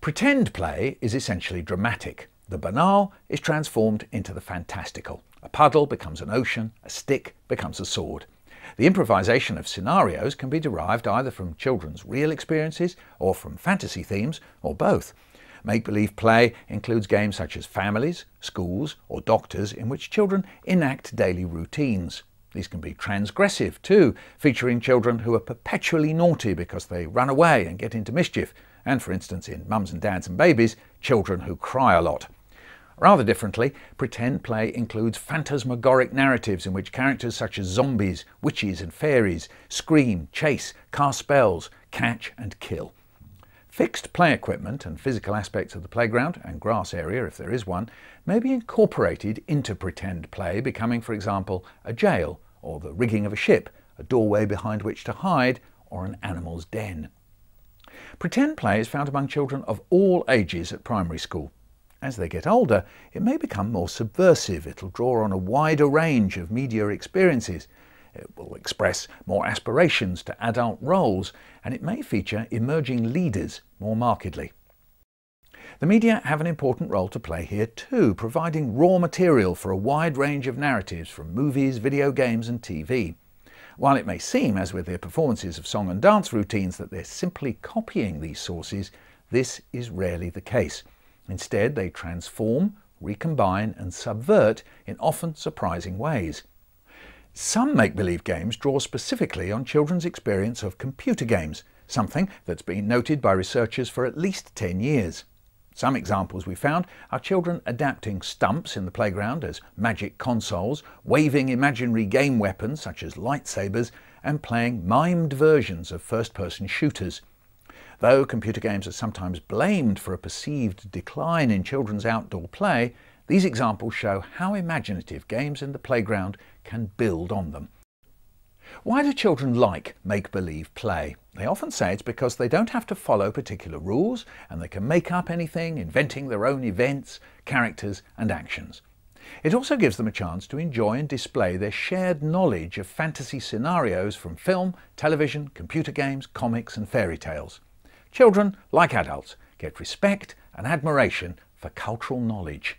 Pretend play is essentially dramatic. The banal is transformed into the fantastical. A puddle becomes an ocean, a stick becomes a sword. The improvisation of scenarios can be derived either from children's real experiences or from fantasy themes, or both. Make-believe play includes games such as families, schools, or doctors in which children enact daily routines. These can be transgressive too, featuring children who are perpetually naughty because they run away and get into mischief, and for instance in Mums and Dads and Babies, children who cry a lot. Rather differently, pretend play includes phantasmagoric narratives in which characters such as zombies, witches and fairies scream, chase, cast spells, catch and kill. Fixed play equipment and physical aspects of the playground and grass area, if there is one, may be incorporated into pretend play, becoming, for example, a jail or the rigging of a ship, a doorway behind which to hide, or an animal's den. Pretend play is found among children of all ages at primary school. As they get older, it may become more subversive. It'll draw on a wider range of media experiences. It will express more aspirations to adult roles, and it may feature emerging leaders more markedly. The media have an important role to play here too, providing raw material for a wide range of narratives from movies, video games and TV. While it may seem, as with their performances of song and dance routines, that they're simply copying these sources, this is rarely the case. Instead, they transform, recombine and subvert in often surprising ways. Some make-believe games draw specifically on children's experience of computer games, something that's been noted by researchers for at least 10 years. Some examples we found are children adapting stumps in the playground as magic consoles, waving imaginary game weapons such as lightsabers, and playing mimed versions of first-person shooters. Though computer games are sometimes blamed for a perceived decline in children's outdoor play, these examples show how imaginative games in the playground can build on them. Why do children like make-believe play? They often say it's because they don't have to follow particular rules and they can make up anything, inventing their own events, characters and actions. It also gives them a chance to enjoy and display their shared knowledge of fantasy scenarios from film, television, computer games, comics and fairy tales. Children, like adults, get respect and admiration for cultural knowledge.